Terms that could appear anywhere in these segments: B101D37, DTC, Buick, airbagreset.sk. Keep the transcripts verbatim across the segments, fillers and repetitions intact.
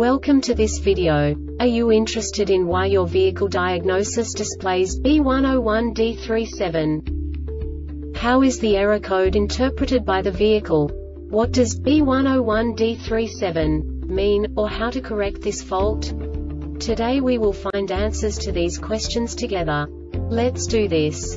Welcome to this video. Are you interested in why your vehicle diagnosis displays B one zero one D three seven? How is the error code interpreted by the vehicle? What does B one zero one D three seven mean, or how to correct this fault? Today we will find answers to these questions together. Let's do this.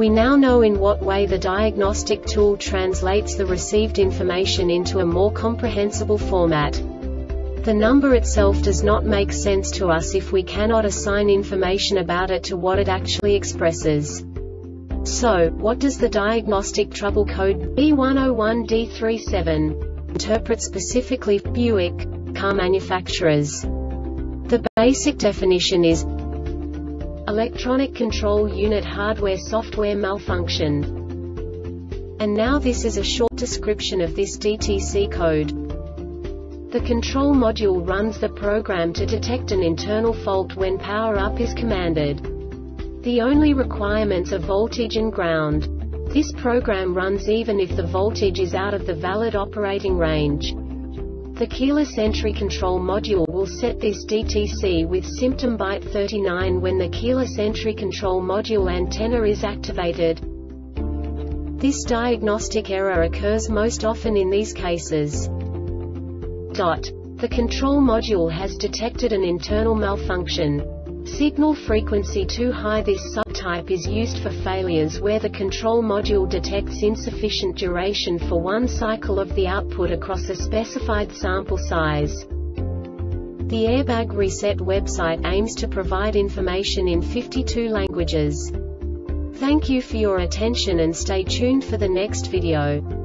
We now know in what way the diagnostic tool translates the received information into a more comprehensible format. The number itself does not make sense to us if we cannot assign information about it to what it actually expresses. So, what does the diagnostic trouble code B one zero one D three seven interpret specifically for Buick car manufacturers? The basic definition is electronic control unit hardware software malfunction. And now this is a short description of this D T C code. The control module runs the program to detect an internal fault when power up is commanded. The only requirements are voltage and ground. This program runs even if the voltage is out of the valid operating range. The keyless entry control module will set this D T C with symptom byte thirty-nine when the keyless entry control module antenna is activated. This diagnostic error occurs most often in these cases. Dot. The control module has detected an internal malfunction. Signal frequency too high. This subtype is used for failures where the control module detects insufficient duration for one cycle of the output across a specified sample size. The Airbag Reset website aims to provide information in fifty-two languages. Thank you for your attention and stay tuned for the next video.